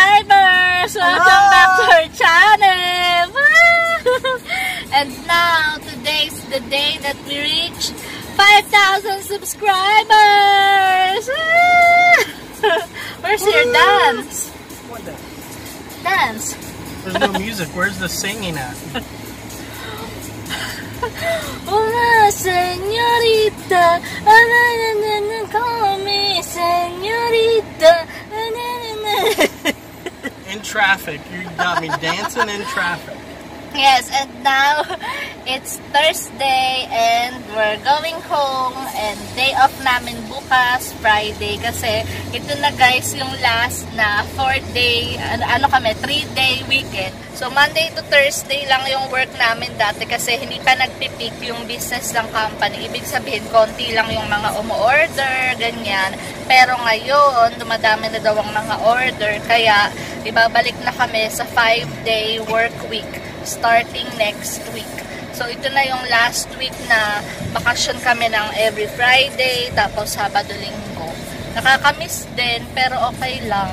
subscribers! Welcome back to our channel! And now, today's the day that we reached 5,000 subscribers! Where's your dance? What dance? Dance! There's no music, where's the singing at? Hola, señorita! Call me señorita! In traffic, you got me dancing in traffic. Yes, and now it's Thursday and we're going home and day off namin bukas, Friday, kasi ito na guys yung last na 4-day, ano kami, 3-day weekend. So Monday to Thursday lang yung work namin dati kasi hindi pa nagpipik yung business ng company. Ibig sabihin, konti lang yung mga umu-order, ganyan. Pero ngayon, dumadami na daw ang mga order, kaya ibabalik na kami sa 5-day work week starting next week. So, ito na yung last week na bakasyon kami ng every Friday, tapos Sabado-Linggo. Nakakamiss din, pero okay lang.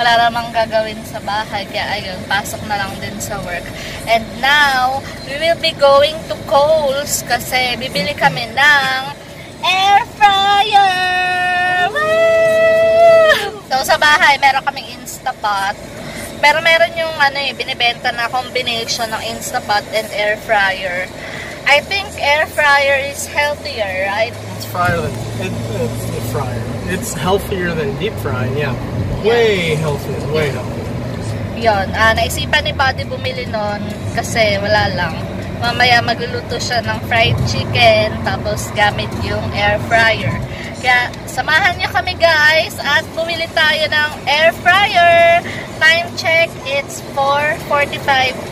Wala namang gagawin sa bahay, kaya ayun, pasok na lang din sa work. And now, we will be going to Kohl's kasi bibili kami ng air fryer! Woo! So, sa bahay, meron kaming Instant Pot. Pero meron yung ano eh, binibenta na combination ng Instant Pot and air fryer. I think air fryer is healthier, right? It's fryer. It's fryer. It's healthier than deep frying, yeah. Way healthier, way healthier. Yun, naisipan ni Buddy bumili nun kasi wala lang. Mamaya magluluto siya ng fried chicken tapos gamit yung air fryer. Kaya samahan niyo kami guys at bumili tayo ng air fryer. Time check, it's 4:45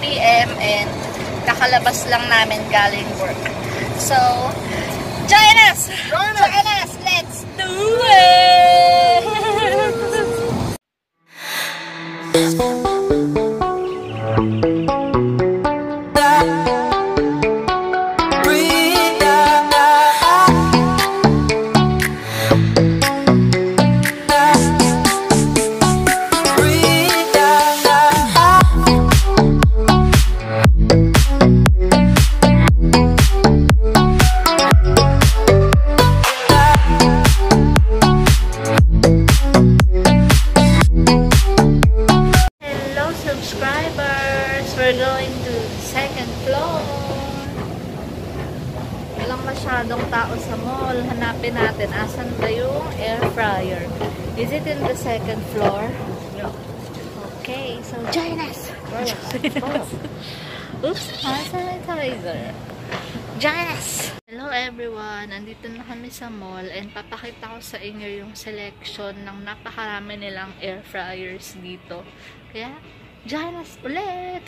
p.m. and kakalabas lang namin galing work. So, join us! Join us! Let's do it! Second floor. Yeah. Okay, so join us. Oops, hand sanitizer. Join us. Hello everyone. Andito na kami sa mall and papakita ko sa inyo yung selection ng napakarami nilang air fryers dito. Kaya join us ulit.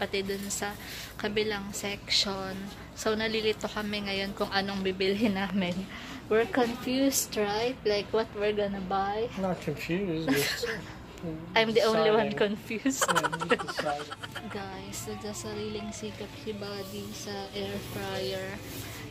Pati dun sa kabilang section. So, nalilito kami ngayon kung anong bibilhin namin. We're confused, right? Like, what we're gonna buy? Not confused. I'm the only one confused. Guys, nagsasariling sikap si Buddy sa air fryer.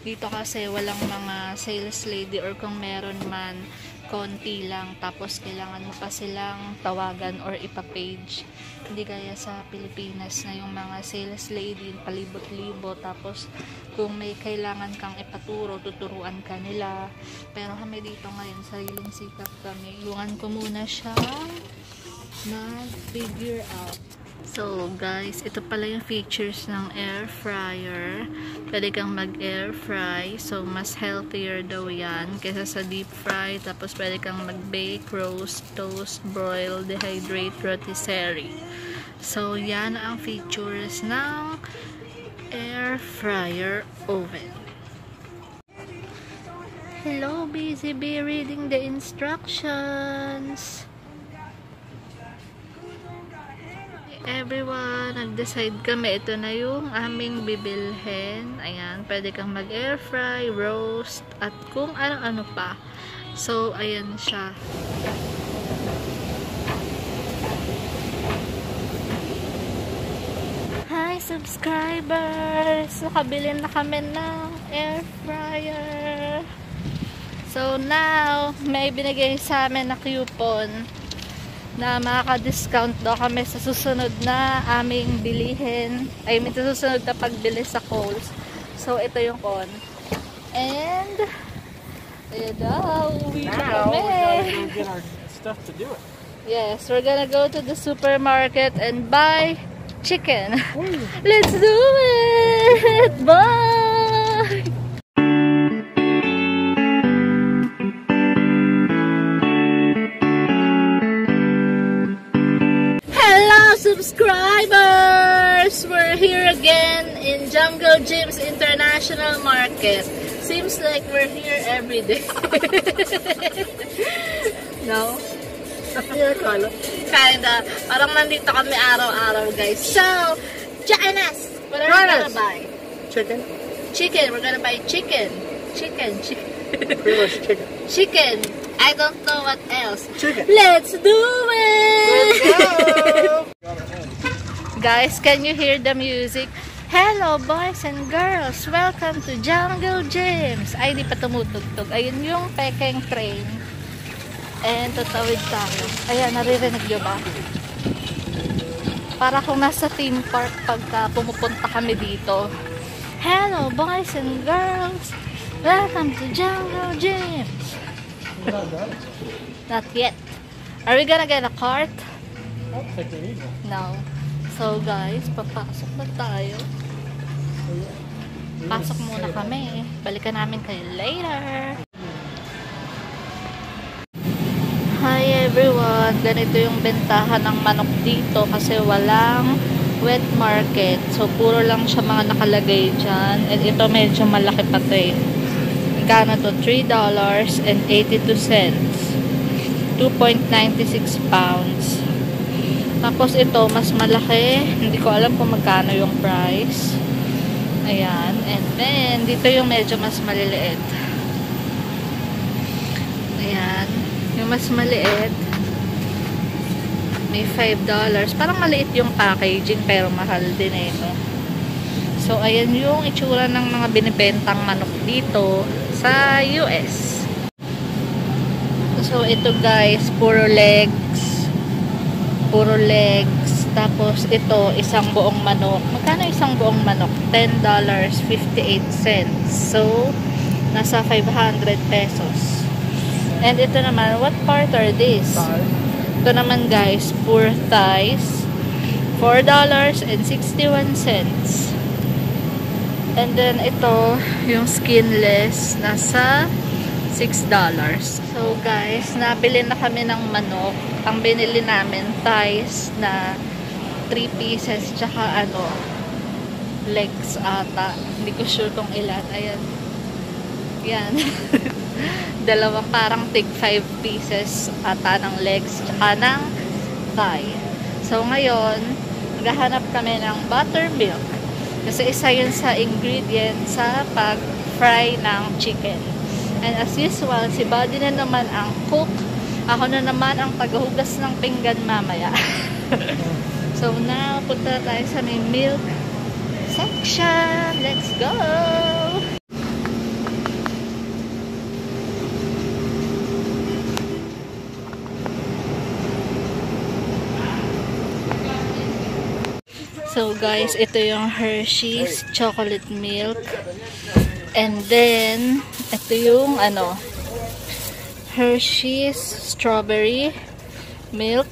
Dito kasi walang mga sales lady or kung meron man, konti lang, tapos kailangan mo pa silang tawagan or ipapage. Hindi kaya sa Pilipinas na yung mga sales lady palibot-libot, tapos kung may kailangan kang ipaturo, tuturuan ka nila. Pero kami dito ngayon, sariling sikap kami. Iwan ko muna siya mag-figure out. So guys, ito pala yung features ng air fryer. Pwede kang mag-air fry. So mas healthier daw yan kaysa sa deep fry. Tapos pwede kang mag-bake, roast, toast, broil, dehydrate, rotisserie. So yan ang features ng air fryer oven. Hello, busy bee, reading the instructions. Everyone, nag-decide kami. Ito na yung aming bibilhin. Ayan, pwede kang mag-air fry, roast, at kung ano-ano pa. So, ayan siya. Hi, subscribers! Nakabili na kami ng air fryer. So, now, may binigay sa amin na coupon na makaka-discount daw kami sa susunod na aming bilihin. I mean, sa susunod na pagbili sa Kohl's. So, ito yung con. And, ayun daw, uwi na kami. Yes, we're gonna go to the supermarket and buy chicken. Let's do it! Bye! Subscribers! We're here again in Jungle Jim's International Market. Seems like we're here every day. No? Kinda. Parang nandito kami araw-araw, guys. So, Janice, what are we gonna buy? Chicken. Chicken. We're gonna buy chicken. Chicken. Chicken. Pretty much chicken. Chicken. I don't know what else. Chicken. Let's do it! Let's go! Guys, can you hear the music? Hello boys and girls! Welcome to Jungle Jim's! Ay, di pa tumutugtog. Ayun yung pekeng train. And tutawid tayo. Ayan, naririnig nyo ba? Para kung nasa theme park pagka pumupunta kami dito. Hello boys and girls! Welcome to Jungle Jim's! Not yet. Are we gonna get a cart? No. So guys, papasok na tayo. Pasok muna kami. Balikan namin kayo later. Hi everyone! Ganito yung bentahan ng manok dito kasi walang wet market. So puro lang siya mga nakalagay dyan. And ito medyo malaki pati. Magkano to? $3.82. 2.96 pounds. Tapos ito, mas malaki. Hindi ko alam kung magkano yung price. Ayan. And then, dito yung medyo mas maliliit. Ayan. Yung mas maliit, may $5. Parang maliit yung packaging, pero mahal din eh, no? So, ayan yung itsura ng mga binibentang manok dito sa US. So, ito guys, puro legs. Puro legs. Tapos ito, isang buong manok. Magkano isang buong manok? $10.58. So, nasa 500 pesos. And ito naman, what part are these? Ito naman guys, poor thighs. $4.61. And then ito, yung skinless, nasa $6. So guys, nabili na kami ng manok. Ang binili namin, thighs na 3 pieces, tsaka ano, legs ata. Hindi ko sure kung ilan. Ayan. Yan. Dalawa, parang tig 5 pieces ata ng legs, tsaka ng thigh. So ngayon, maghahanap kami ng buttermilk. Kasi isa yun sa ingredient sa pag-fry ng chicken. And as usual, si Buddy na naman ang cook. Ako na naman ang tagahugas ng pinggan mamaya. So now, punta tayo sa may milk section. Let's go! So guys, ito yung Hershey's chocolate milk. And then, ito yung ano, Hershey's strawberry milk.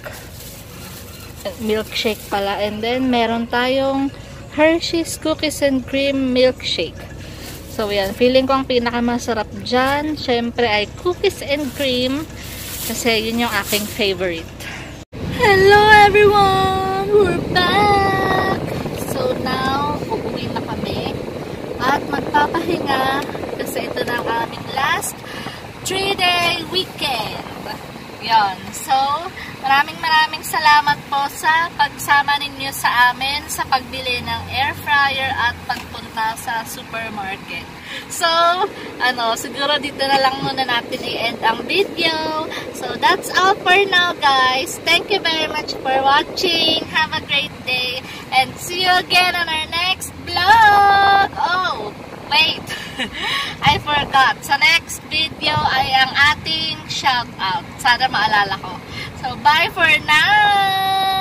Milkshake pala. And then, meron tayong Hershey's cookies and cream milkshake. So, yan. Feeling ko ang pinakamasarap dyan, syempre, ay cookies and cream. Kasi yun yung aking favorite. Hello everyone! We're back! So now, uuwi na kami at magpapahinga kasi ito na ang aming last 3-day weekend. Yun. So, maraming salamat po sa pagsama ninyo sa amin sa pagbili ng air fryer at pagpunta sa supermarket. So, ano, siguro dito na lang muna natin i-end ang video. So, that's all for now, guys. Thank you very much for watching. Have a great day. And see you again on our next vlog. Oh, wait. I forgot. Sa next video ay ang ating shoutout. Sana maalala ko. So, bye for now.